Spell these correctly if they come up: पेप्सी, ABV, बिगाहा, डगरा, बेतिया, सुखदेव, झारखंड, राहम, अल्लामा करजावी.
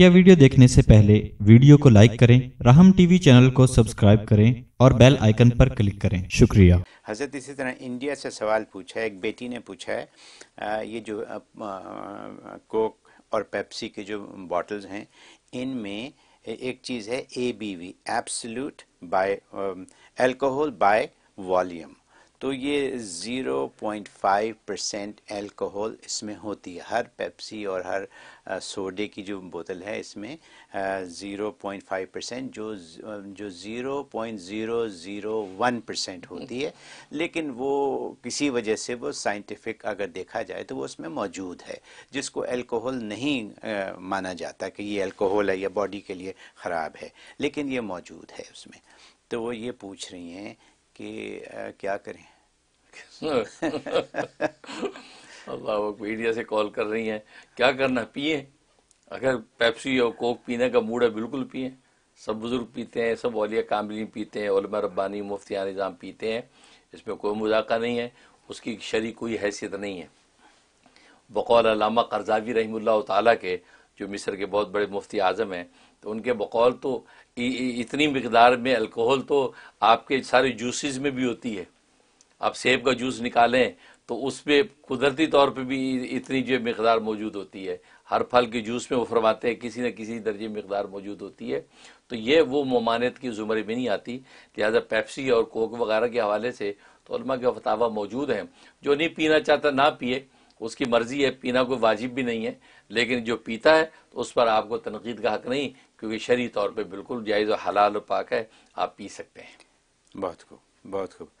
बकिया video देखने से पहले वीडियो को लाइक करें, राहम टीवी चैनल को सब्सक्राइब करें और बेल आइकन पर क्लिक करें। शुक्रिया। हजरत, इसी तरह इंडिया से सवाल पूछा है, एक बेटी ने पूछा है ये जो कोक और पेप्सी के जो बॉटल्स हैं इनमें एक चीज़ है ABV absolute by alcohol by volume, तो ये 0.5% एल्कोहल इसमें होती है। हर पेप्सी और हर सोडे की जो बोतल है इसमें 0.5% जो 0.001% होती है, लेकिन वो किसी वजह से वो साइंटिफिक अगर देखा जाए तो वो उसमें मौजूद है, जिसको एल्कोहल नहीं माना जाता कि ये एल्कोहल है या बॉडी के लिए ख़राब है, लेकिन ये मौजूद है उसमें। तो वो ये पूछ रही हैं कि क्या करें। अल्लाह वो मीडिया से कॉल कर रही हैं, क्या करना, पिए। अगर पेप्सी और कोक पीने का मूड है बिल्कुल पिए, सब बुजुर्ग पीते हैं, सब औलिया कामिलीन पीते हैं, उलमा रब्बानी मुफ्तियान निज़ाम पीते हैं, इसमें कोई मजाका नहीं है, उसकी शरी कोई हैसियत नहीं है। बकौल अल्लामा करजावी रहमतुल्लाह तआला के, जो मिस्र के बहुत बड़े मुफ्ती आज़म हैं, तो उनके बकौल तो इतनी मकदार में अल्कोहल तो आपके सारे जूसेस में भी होती है। आप सेब का जूस निकालें तो उसमें कुदरती तौर पे भी इतनी जो मकदार मौजूद होती है, हर फल के जूस में वो फरमाते हैं किसी न किसी दर्जे में मकदार मौजूद होती है, तो ये वो ममानियत की ज़ुमरे में नहीं आती। लिहाजा पेप्सी और कोक वगैरह के हवाले से तो उलमा के फतावा मौजूद हैं, जो नहीं पीना चाहता ना पिए, उसकी मर्ज़ी है, पीना कोई वाजिब भी नहीं है, लेकिन जो पीता है तो उस पर आपको तनकीद का हक नहीं, क्योंकि शरई तौर पे बिल्कुल जायज़ और हलाल और पाक है, आप पी सकते हैं। बहुत खूब, बहुत खूब।